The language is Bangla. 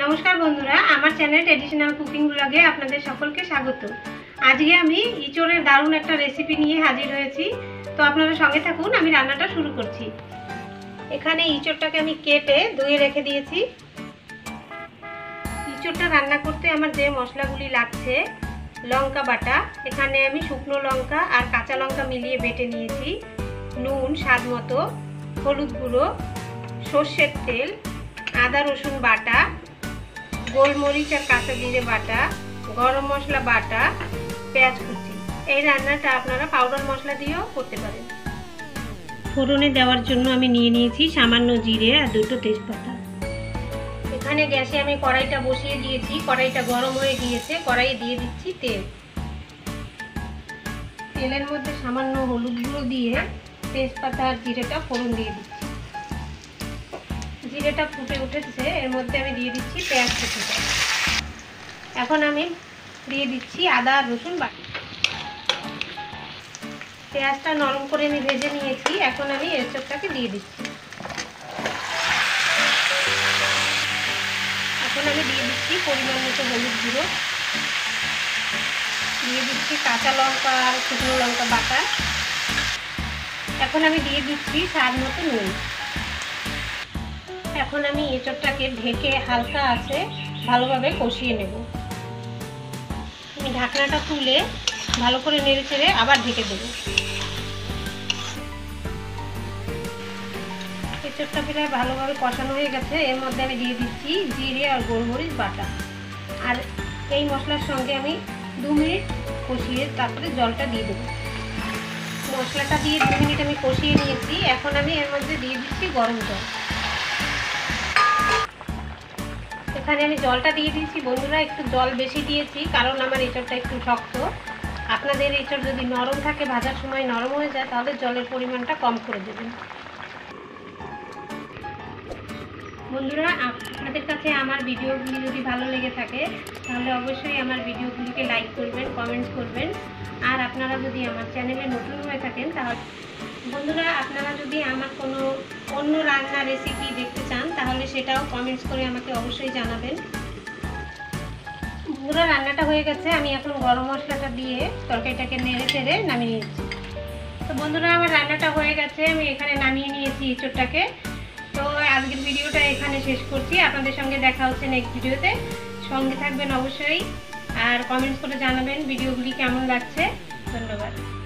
नमस्कार बंधुरा आमार चैनल ट्रेडिशनल कुकिंग ब्लॉगे आपनादेर सकलके स्वागत। आजके आमी इचोड़ेर दारुण एकटा रेसिपि निये हाजिर होयेछि, तो आपनारा संगे थाकुन। आमी रान्नाटा शुरू करछि। एखाने इचोड़टाके आमी केटे धुये रेखे दियेछि। इचोड़टा रान्ना करते आमार जे मशलागुली लागछे, लंका बाटा एखाने आमी शुकनो लंका आर काँचा लंका मिलिये बेटे नियेछि, नून स्वाद मतो, हलुद गुँड़ो, सर्षेर तेल, आदा रसुन बाटा, गोलमरिच और काँचा जिरे बाटा, गरम मसला बाटा, पेंयाज कुचि। ये रान्नाटा आपनारा पाउडार मसला दिएओ करते पारेन। फोड़ने देवार जोन्नो आमी निये नियेछि सामान्य जिरे और दुटो तेजपाता। एखाने गैसे आमी कड़ाईटा बसिए दिएछि। कड़ाईटा गरम हये गियेछे। कड़ाइये दिए दिच्छि तेल। तेलेर मধ্যে सामान्य हलुद गुँड़ो दिए तेजपाता और जिरेटा फोड़न दिए दिচ্छि। जिरेटा फुटे उठेছে, এর মধ্যে আমি দিয়ে দিচ্ছি পেঁয়াজ কুচিটা। এখন আমি দিয়ে দিচ্ছি আদা রসুন বাটা। পেঁয়াজটা নরম করে আমি ভেজে নিয়েছি। এখন আমি এর চপটাকে দিয়ে দিচ্ছি। এখন আমি দিয়ে দিচ্ছি পরিমাণ মতো হলুদ গুঁড়ো, দিয়ে দিচ্ছি কাঁচা লঙ্কা আর শুকনো লঙ্কা বাটা। এখন আমি দিয়ে দিচ্ছি স্বাদ মতো নুন। এখন আমি এঁচড়টাকে ঢেকে হালকা আঁচে ভালোভাবে কষিয়ে নেব। আমি ঢাকনাটা তুলে ভালো করে নেড়েচেড়ে আবার ঢেকে দেব। এঁচড়টা প্রায় ভালোভাবে কষানো হয়ে গেছে। এর মধ্যে আমি দিয়ে দিচ্ছি জিরে আর গোলমরিচ বাটা। আর এই মশলার সঙ্গে আমি 2 মিনিট কষিয়ে তারপরে জলটা দিয়ে দেব। মশলাটা দিয়ে 2 মিনিট আমি কষিয়ে নিয়েছি। এখন আমি এর মধ্যে দিয়ে দিচ্ছি গরম জল। এখানে আমি জলটা দিয়ে দিয়েছি। বন্ধুরা একটু জল বেশি দিয়েছি, কারণ আমার এঁচড়টা একটু শক্ত। আপনাদের এঁচড় যদি নরম থাকে, ভাজার সময় নরম হয়ে যায়, তাহলে জলের পরিমাণটা কম করে দেবেন। বন্ধুরা আপনাদের কাছে আমার ভিডিওগুলি যদি ভালো লেগে থাকে, তাহলে অবশ্যই আমার ভিডিওগুলিকে লাইক করবেন, কমেন্টস করবেন। আর আপনারা যদি আমার চ্যানেলে নতুন হয়ে থাকেন, তাহলে বন্ধুরা আপনারা যদি আমার কোনো অন্য রান্নার রেসিপি দেখতে চান, তাহলে সেটাও কমেন্টস করে আমাকে অবশ্যই জানাবেন। পুরো রান্নাটা হয়ে গেছে। আমি এখন গরম মশলাটা দিয়ে তরকারিটাকে নেড়েচেড়ে নামিয়ে নিয়েছি। তো বন্ধুরা আমার রান্নাটা হয়ে গেছে। আমি এখানে নামিয়ে নিয়েছি এঁচড়টাকে। তো আজকের ভিডিওটা এখানে শেষ করছি। আপনাদের সঙ্গে দেখা হচ্ছে নেক্সট ভিডিওতে। সঙ্গে থাকবেন অবশ্যই আর কমেন্টস করে জানাবেন ভিডিওগুলি কেমন লাগছে। ধন্যবাদ।